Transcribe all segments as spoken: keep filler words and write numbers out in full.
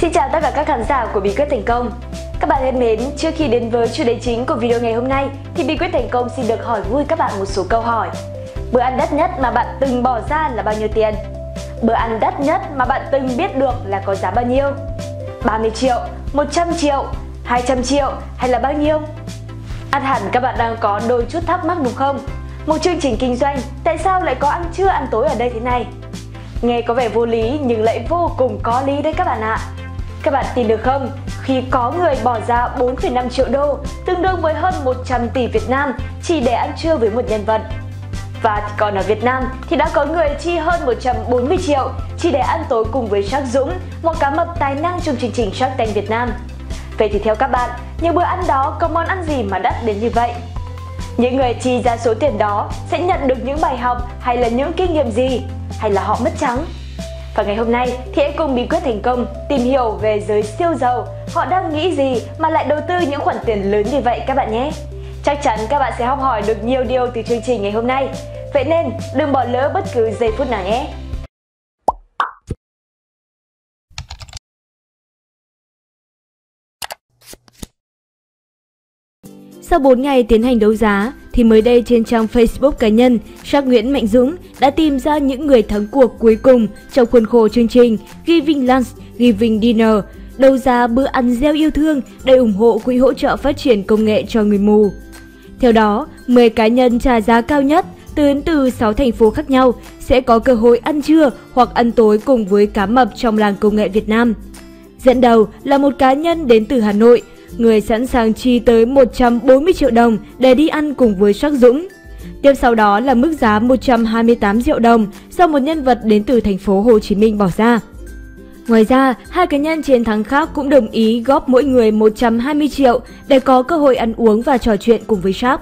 Xin chào tất cả các khán giả của Bí quyết Thành Công. Các bạn thân mến, trước khi đến với chủ đề chính của video ngày hôm nay thì Bí quyết Thành Công xin được hỏi vui các bạn một số câu hỏi. Bữa ăn đắt nhất mà bạn từng bỏ ra là bao nhiêu tiền? Bữa ăn đắt nhất mà bạn từng biết được là có giá bao nhiêu? ba mươi triệu, một trăm triệu, hai trăm triệu hay là bao nhiêu? Ăn hẳn các bạn đang có đôi chút thắc mắc đúng không? Một chương trình kinh doanh, tại sao lại có ăn trưa ăn tối ở đây thế này? Nghe có vẻ vô lý nhưng lại vô cùng có lý đấy các bạn ạ. Các bạn tin được không? Khi có người bỏ ra bốn phẩy năm triệu đô, tương đương với hơn một trăm tỷ Việt Nam chỉ để ăn trưa với một nhân vật. Và còn ở Việt Nam thì đã có người chi hơn một trăm bốn mươi triệu chỉ để ăn tối cùng với Shark Dũng, một cá mập tài năng trong chương trình Shark Tank Việt Nam. Vậy thì theo các bạn, những bữa ăn đó có món ăn gì mà đắt đến như vậy? Những người chi ra số tiền đó sẽ nhận được những bài học hay là những kinh nghiệm gì? Hay là họ mất trắng? Và ngày hôm nay thì hãy cùng Bí quyết Thành Công tìm hiểu về giới siêu giàu, họ đang nghĩ gì mà lại đầu tư những khoản tiền lớn như vậy các bạn nhé. Chắc chắn các bạn sẽ học hỏi được nhiều điều từ chương trình ngày hôm nay. Vậy nên đừng bỏ lỡ bất cứ giây phút nào nhé. Sau bốn ngày tiến hành đấu giá thì mới đây trên trang Facebook cá nhân, Shark Nguyễn Mạnh Dũng đã tìm ra những người thắng cuộc cuối cùng trong khuôn khổ chương trình Giving Lunch, Giving Dinner, đấu giá bữa ăn gieo yêu thương để ủng hộ quỹ hỗ trợ phát triển công nghệ cho người mù. Theo đó, mười cá nhân trả giá cao nhất từ từ sáu thành phố khác nhau sẽ có cơ hội ăn trưa hoặc ăn tối cùng với cá mập trong làng công nghệ Việt Nam. Dẫn đầu là một cá nhân đến từ Hà Nội, người sẵn sàng chi tới một trăm bốn mươi triệu đồng để đi ăn cùng với Shark Dũng. Tiếp sau đó là mức giá một trăm hai mươi tám triệu đồng do một nhân vật đến từ thành phố Hồ Chí Minh bỏ ra. Ngoài ra, hai cá nhân chiến thắng khác cũng đồng ý góp mỗi người một trăm hai mươi triệu để có cơ hội ăn uống và trò chuyện cùng với Shark.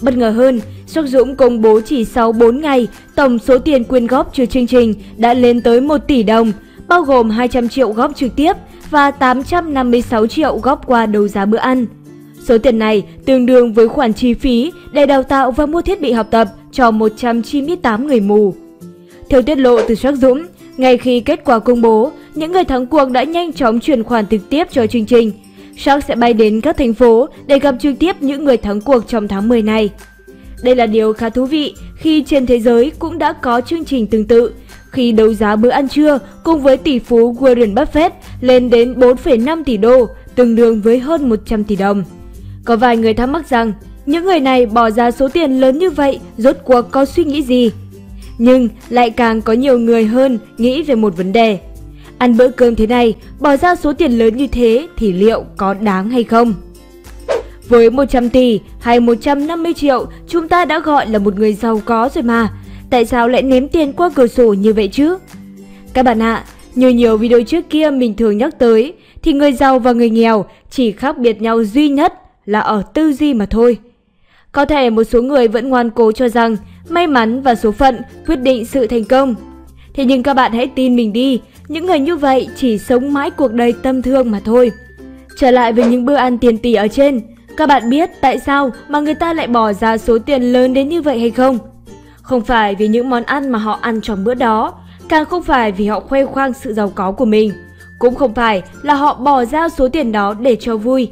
Bất ngờ hơn, Shark Dũng công bố chỉ sau bốn ngày, tổng số tiền quyên góp cho chương trình đã lên tới một tỷ đồng, bao gồm hai trăm triệu góp trực tiếp và tám trăm năm mươi sáu triệu góp qua đấu giá bữa ăn. Số tiền này tương đương với khoản chi phí để đào tạo và mua thiết bị học tập cho một trăm chín mươi tám người mù. Theo tiết lộ từ Shark Dũng, ngay khi kết quả công bố, những người thắng cuộc đã nhanh chóng chuyển khoản trực tiếp cho chương trình. Shark sẽ bay đến các thành phố để gặp trực tiếp những người thắng cuộc trong tháng mười này. Đây là điều khá thú vị khi trên thế giới cũng đã có chương trình tương tự, khi đấu giá bữa ăn trưa cùng với tỷ phú Warren Buffett lên đến bốn phẩy năm tỷ đô, tương đương với hơn một trăm tỷ đồng. Có vài người thắc mắc rằng, những người này bỏ ra số tiền lớn như vậy rốt cuộc có suy nghĩ gì? Nhưng lại càng có nhiều người hơn nghĩ về một vấn đề. Ăn bữa cơm thế này, bỏ ra số tiền lớn như thế thì liệu có đáng hay không? Với một trăm tỷ hay một trăm năm mươi triệu, chúng ta đã gọi là một người giàu có rồi mà. Tại sao lại ném tiền qua cửa sổ như vậy chứ? Các bạn ạ, như nhiều video trước kia mình thường nhắc tới, thì người giàu và người nghèo chỉ khác biệt nhau duy nhất là ở tư duy mà thôi. Có thể một số người vẫn ngoan cố cho rằng may mắn và số phận quyết định sự thành công. Thế nhưng các bạn hãy tin mình đi, những người như vậy chỉ sống mãi cuộc đời tầm thường mà thôi. Trở lại với những bữa ăn tiền tỷ ở trên, các bạn biết tại sao mà người ta lại bỏ ra số tiền lớn đến như vậy hay không? Không phải vì những món ăn mà họ ăn trong bữa đó, càng không phải vì họ khoe khoang sự giàu có của mình, cũng không phải là họ bỏ ra số tiền đó để cho vui,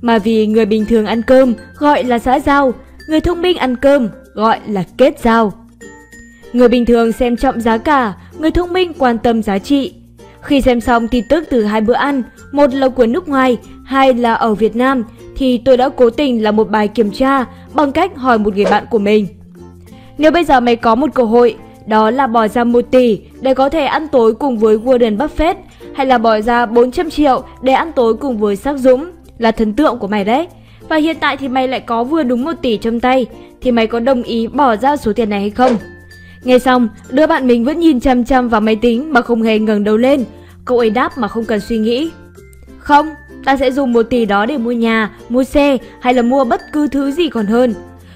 mà vì người bình thường ăn cơm gọi là xã giao, người thông minh ăn cơm gọi là kết giao. Người bình thường xem trọng giá cả, người thông minh quan tâm giá trị. Khi xem xong tin tức từ hai bữa ăn, một là của nước ngoài, hai là ở Việt Nam, thì tôi đã cố tình làm một bài kiểm tra bằng cách hỏi một người bạn của mình: nếu bây giờ mày có một cơ hội, đó là bỏ ra một tỷ để có thể ăn tối cùng với Warren Buffett, hay là bỏ ra bốn trăm triệu để ăn tối cùng với Shark Dũng là thần tượng của mày đấy, và hiện tại thì mày lại có vừa đúng một tỷ trong tay, thì mày có đồng ý bỏ ra số tiền này hay không? Nghe xong, đứa bạn mình vẫn nhìn chăm chăm vào máy tính mà không hề ngẩng đầu lên. Cậu ấy đáp mà không cần suy nghĩ: không, ta sẽ dùng một tỷ đó để mua nhà, mua xe hay là mua bất cứ thứ gì còn hơn.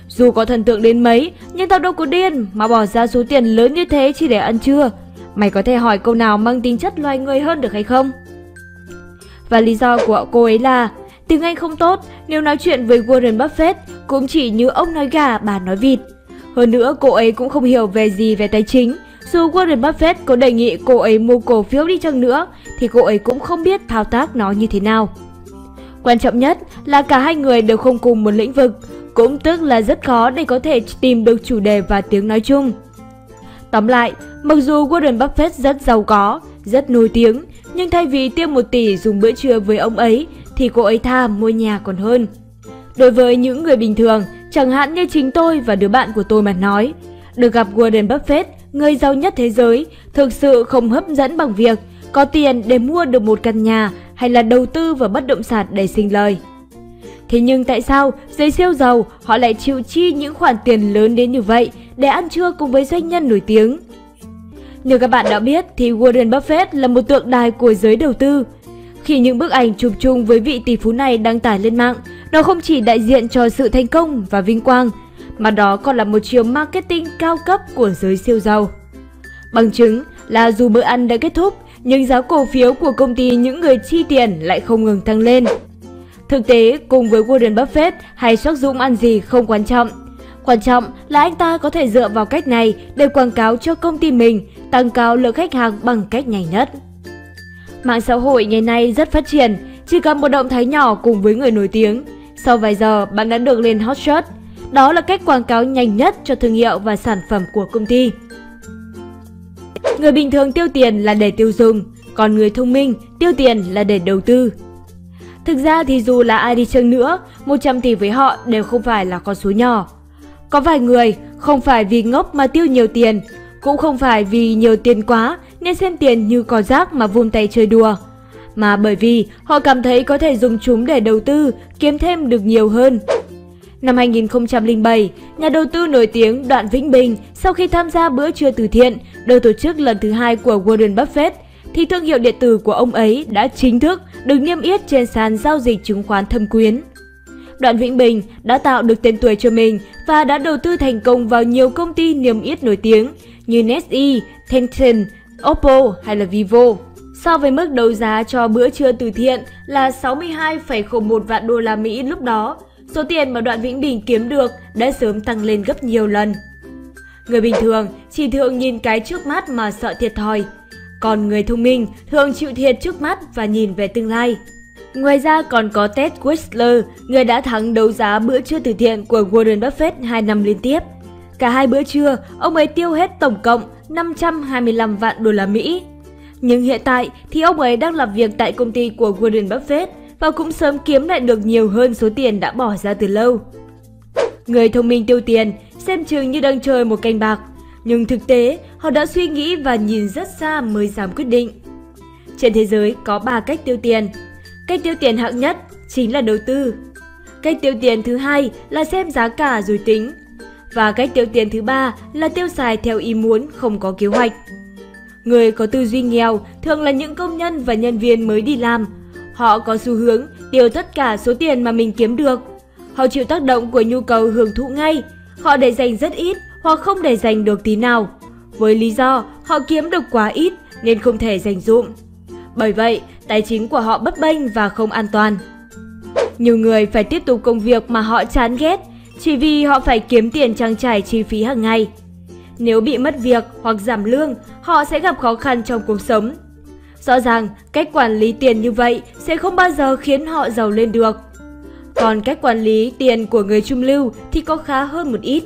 Dù có thần tượng đến mấy, nhưng tao đâu có điên mà bỏ ra số tiền lớn như thế chỉ để ăn trưa. Mày có thể hỏi câu nào mang tính chất loài người hơn được hay không? Và lý do của cô ấy là tiếng Anh không tốt, nếu nói chuyện với Warren Buffett cũng chỉ như ông nói gà, bà nói vịt. Hơn nữa, cô ấy cũng không hiểu về gì về tài chính, Dù Warren Buffett có đề nghị cô ấy mua cổ phiếu đi chăng nữa thì cô ấy cũng không biết thao tác nó như thế nào. Quan trọng nhất là cả hai người đều không cùng một lĩnh vực, cũng tức là rất khó để có thể tìm được chủ đề và tiếng nói chung. Tóm lại, mặc dù Warren Buffett rất giàu có, rất nổi tiếng, nhưng thay vì tiêu một tỷ dùng bữa trưa với ông ấy thì cô ấy tha mua nhà còn hơn. Đối với những người bình thường, chẳng hạn như chính tôi và đứa bạn của tôi mà nói, được gặp Warren Buffett, người giàu nhất thế giới, thực sự không hấp dẫn bằng việc có tiền để mua được một căn nhà hay là đầu tư vào bất động sản để sinh lời. Thế nhưng tại sao giới siêu giàu họ lại chịu chi những khoản tiền lớn đến như vậy để ăn trưa cùng với doanh nhân nổi tiếng? Như các bạn đã biết thì Warren Buffett là một tượng đài của giới đầu tư. Khi những bức ảnh chụp chung với vị tỷ phú này đăng tải lên mạng, nó không chỉ đại diện cho sự thành công và vinh quang, mà đó còn là một chiều marketing cao cấp của giới siêu giàu. Bằng chứng là dù bữa ăn đã kết thúc, nhưng giá cổ phiếu của công ty những người chi tiền lại không ngừng tăng lên. Thực tế, cùng với Warren Buffett hay Shark Dũng ăn gì không quan trọng. Quan trọng là anh ta có thể dựa vào cách này để quảng cáo cho công ty mình, tăng cao lượng khách hàng bằng cách nhanh nhất. Mạng xã hội ngày nay rất phát triển, chỉ cần một động thái nhỏ cùng với người nổi tiếng, sau vài giờ bạn đã được lên hot search. Đó là cách quảng cáo nhanh nhất cho thương hiệu và sản phẩm của công ty. Người bình thường tiêu tiền là để tiêu dùng, còn người thông minh tiêu tiền là để đầu tư. Thực ra thì dù là ai đi chăng nữa, một trăm tỷ với họ đều không phải là con số nhỏ. Có vài người không phải vì ngốc mà tiêu nhiều tiền, cũng không phải vì nhiều tiền quá nên xem tiền như con rác mà vung tay chơi đùa, mà bởi vì họ cảm thấy có thể dùng chúng để đầu tư, kiếm thêm được nhiều hơn. Năm hai nghìn không trăm lẻ bảy, nhà đầu tư nổi tiếng Đoàn Vĩnh Bình sau khi tham gia bữa trưa từ thiện được tổ chức lần thứ hai của Warren Buffett thì thương hiệu điện tử của ông ấy đã chính thức được niêm yết trên sàn giao dịch chứng khoán Thâm Quyến. Đoàn Vĩnh Bình đã tạo được tên tuổi cho mình và đã đầu tư thành công vào nhiều công ty niêm yết nổi tiếng như Nestle, Tencent, Oppo hay là Vivo. So với mức đấu giá cho bữa trưa từ thiện là sáu mươi hai phẩy không một vạn đô la Mỹ lúc đó, số tiền mà Đoàn Vĩnh Bình kiếm được đã sớm tăng lên gấp nhiều lần. Người bình thường chỉ thường nhìn cái trước mắt mà sợ thiệt thòi, còn người thông minh thường chịu thiệt trước mắt và nhìn về tương lai. Ngoài ra còn có Ted Whistler, người đã thắng đấu giá bữa trưa từ thiện của Warren Buffett hai năm liên tiếp. Cả hai bữa trưa, ông ấy tiêu hết tổng cộng năm trăm hai mươi lăm vạn đô la Mỹ. Nhưng hiện tại thì ông ấy đang làm việc tại công ty của Warren Buffett và cũng sớm kiếm lại được nhiều hơn số tiền đã bỏ ra từ lâu. Người thông minh tiêu tiền xem chừng như đang chơi một canh bạc, nhưng thực tế họ đã suy nghĩ và nhìn rất xa mới dám quyết định. Trên thế giới có ba cách tiêu tiền. Cách tiêu tiền hạng nhất chính là đầu tư. Cách tiêu tiền thứ hai là xem giá cả rồi tính. Và cách tiêu tiền thứ ba là tiêu xài theo ý muốn, không có kế hoạch. Người có tư duy nghèo thường là những công nhân và nhân viên mới đi làm. Họ có xu hướng tiêu tất cả số tiền mà mình kiếm được. Họ chịu tác động của nhu cầu hưởng thụ ngay. Họ để dành rất ít hoặc không để dành được tí nào. Với lý do họ kiếm được quá ít nên không thể dành dụm. Bởi vậy, tài chính của họ bấp bênh và không an toàn. Nhiều người phải tiếp tục công việc mà họ chán ghét chỉ vì họ phải kiếm tiền trang trải chi phí hàng ngày. Nếu bị mất việc hoặc giảm lương, họ sẽ gặp khó khăn trong cuộc sống. Rõ ràng, cách quản lý tiền như vậy sẽ không bao giờ khiến họ giàu lên được. Còn cách quản lý tiền của người trung lưu thì có khá hơn một ít.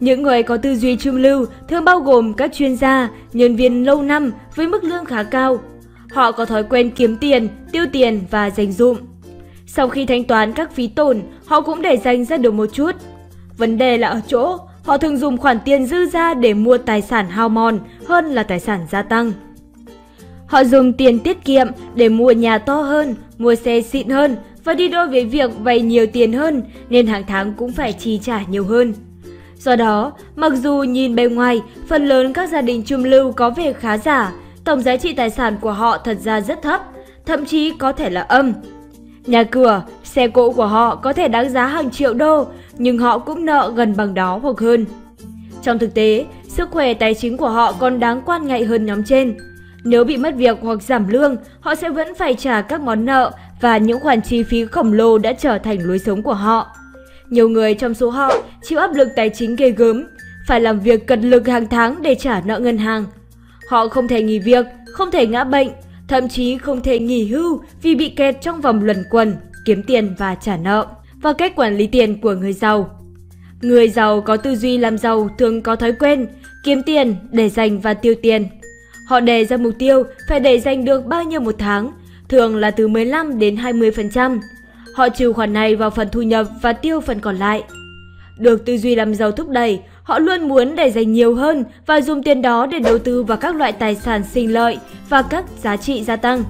Những người có tư duy trung lưu thường bao gồm các chuyên gia, nhân viên lâu năm với mức lương khá cao. Họ có thói quen kiếm tiền, tiêu tiền và dành dụm. Sau khi thanh toán các phí tổn, họ cũng để dành ra được một chút. Vấn đề là ở chỗ, họ thường dùng khoản tiền dư ra để mua tài sản hao mòn hơn là tài sản gia tăng. Họ dùng tiền tiết kiệm để mua nhà to hơn, mua xe xịn hơn và đi đôi với việc vay nhiều tiền hơn nên hàng tháng cũng phải chi trả nhiều hơn. Do đó, mặc dù nhìn bề ngoài, phần lớn các gia đình trung lưu có vẻ khá giả, tổng giá trị tài sản của họ thật ra rất thấp, thậm chí có thể là âm. Nhà cửa, xe cộ của họ có thể đáng giá hàng triệu đô, nhưng họ cũng nợ gần bằng đó hoặc hơn. Trong thực tế, sức khỏe tài chính của họ còn đáng quan ngại hơn nhóm trên. Nếu bị mất việc hoặc giảm lương, họ sẽ vẫn phải trả các món nợ và những khoản chi phí khổng lồ đã trở thành lối sống của họ. Nhiều người trong số họ chịu áp lực tài chính ghê gớm, phải làm việc cật lực hàng tháng để trả nợ ngân hàng. Họ không thể nghỉ việc, không thể ngã bệnh, thậm chí không thể nghỉ hưu vì bị kẹt trong vòng luẩn quẩn, kiếm tiền và trả nợ. Và cách quản lý tiền của người giàu. Người giàu có tư duy làm giàu thường có thói quen kiếm tiền để dành và tiêu tiền. Họ đề ra mục tiêu phải để dành được bao nhiêu một tháng, thường là từ mười lăm đến hai mươi phần trăm. Họ trừ khoản này vào phần thu nhập và tiêu phần còn lại. Được tư duy làm giàu thúc đẩy, họ luôn muốn để dành nhiều hơn và dùng tiền đó để đầu tư vào các loại tài sản sinh lợi và các giá trị gia tăng.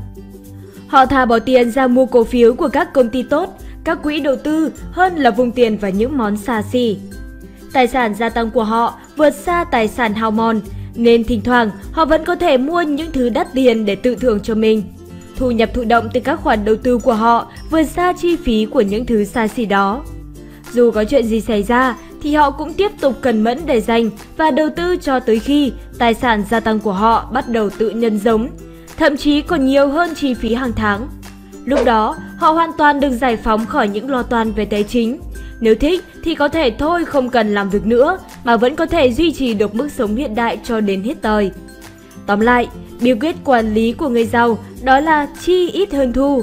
Họ thà bỏ tiền ra mua cổ phiếu của các công ty tốt, các quỹ đầu tư hơn là vung tiền vào những món xa xỉ. Tài sản gia tăng của họ vượt xa tài sản hao mòn, nên thỉnh thoảng họ vẫn có thể mua những thứ đắt tiền để tự thưởng cho mình. Thu nhập thụ động từ các khoản đầu tư của họ vượt xa chi phí của những thứ xa xỉ đó. Dù có chuyện gì xảy ra thì họ cũng tiếp tục cần mẫn để dành và đầu tư cho tới khi tài sản gia tăng của họ bắt đầu tự nhân giống, thậm chí còn nhiều hơn chi phí hàng tháng. Lúc đó, họ hoàn toàn được giải phóng khỏi những lo toan về tài chính. Nếu thích thì có thể thôi không cần làm việc nữa mà vẫn có thể duy trì được mức sống hiện đại cho đến hết đời. Tóm lại, bí quyết quản lý của người giàu đó là chi ít hơn thu.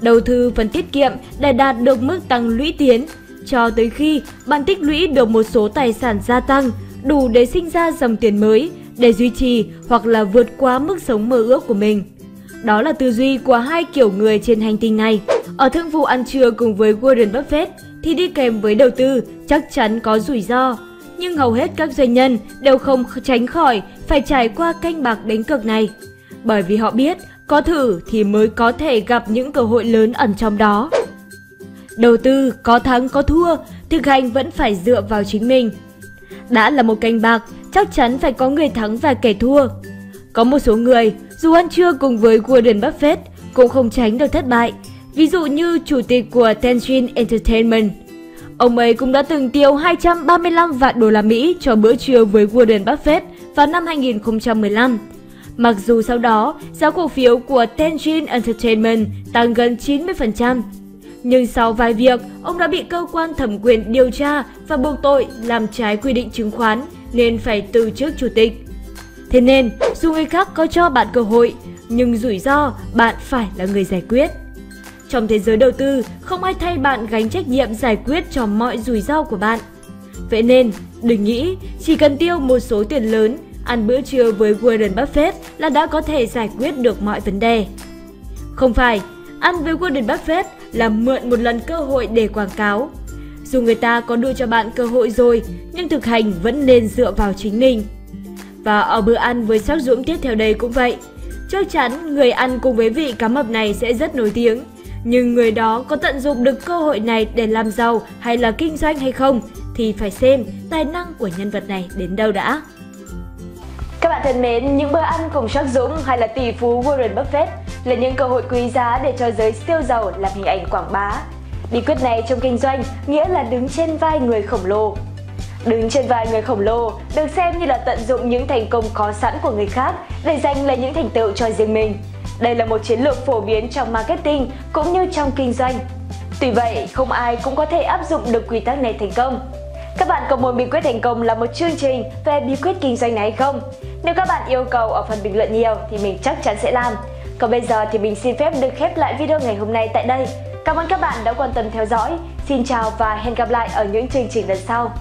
Đầu tư phần tiết kiệm để đạt được mức tăng lũy tiến cho tới khi bạn tích lũy được một số tài sản gia tăng đủ để sinh ra dòng tiền mới để duy trì hoặc là vượt quá mức sống mơ ước của mình. Đó là tư duy của hai kiểu người trên hành tinh này. Ở thương vụ ăn trưa cùng với Warren Buffett thì đi kèm với đầu tư chắc chắn có rủi ro, nhưng hầu hết các doanh nhân đều không tránh khỏi phải trải qua canh bạc đánh cược này, bởi vì họ biết có thử thì mới có thể gặp những cơ hội lớn ẩn trong đó. Đầu tư có thắng có thua, thực hành vẫn phải dựa vào chính mình. Đã là một canh bạc, chắc chắn phải có người thắng và kẻ thua. Có một số người, dù ăn trưa cùng với Warren Buffett, cũng không tránh được thất bại. Ví dụ như chủ tịch của Tencent Entertainment. Ông ấy cũng đã từng tiêu hai trăm ba mươi lăm vạn đô la Mỹ cho bữa trưa với Warren Buffett vào năm hai nghìn không trăm mười lăm. Mặc dù sau đó, giá cổ phiếu của Tencent Entertainment tăng gần chín mươi phần trăm. Nhưng sau vài việc, ông đã bị cơ quan thẩm quyền điều tra và buộc tội làm trái quy định chứng khoán nên phải từ chức chủ tịch. Thế nên, dù người khác có cho bạn cơ hội, nhưng rủi ro bạn phải là người giải quyết. Trong thế giới đầu tư, không ai thay bạn gánh trách nhiệm giải quyết cho mọi rủi ro của bạn. Vậy nên, đừng nghĩ chỉ cần tiêu một số tiền lớn, ăn bữa trưa với Warren Buffett là đã có thể giải quyết được mọi vấn đề. Không phải, ăn với Warren Buffett là mượn một lần cơ hội để quảng cáo. Dù người ta có đưa cho bạn cơ hội rồi, nhưng thực hành vẫn nên dựa vào chính mình. Và ở bữa ăn với Shark Dũng tiếp theo đây cũng vậy. Chắc chắn người ăn cùng với vị cá mập này sẽ rất nổi tiếng. Nhưng người đó có tận dụng được cơ hội này để làm giàu hay là kinh doanh hay không thì phải xem tài năng của nhân vật này đến đâu đã. Các bạn thân mến, những bữa ăn cùng Shark Dũng hay là tỷ phú Warren Buffett là những cơ hội quý giá để cho giới siêu giàu làm hình ảnh quảng bá. Bí quyết này trong kinh doanh nghĩa là đứng trên vai người khổng lồ. Đứng trên vai người khổng lồ được xem như là tận dụng những thành công có sẵn của người khác để giành lấy những thành tựu cho riêng mình. Đây là một chiến lược phổ biến trong marketing cũng như trong kinh doanh. Tuy vậy, không ai cũng có thể áp dụng được quy tắc này thành công. Các bạn có muốn Bí quyết thành công là một chương trình về bí quyết kinh doanh này hay không? Nếu các bạn yêu cầu ở phần bình luận nhiều thì mình chắc chắn sẽ làm. Còn bây giờ thì mình xin phép được khép lại video ngày hôm nay tại đây. Cảm ơn các bạn đã quan tâm theo dõi. Xin chào và hẹn gặp lại ở những chương trình lần sau.